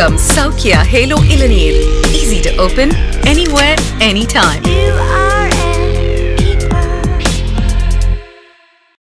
Sowkea Halo Elaneer. Easy to open, anywhere, anytime.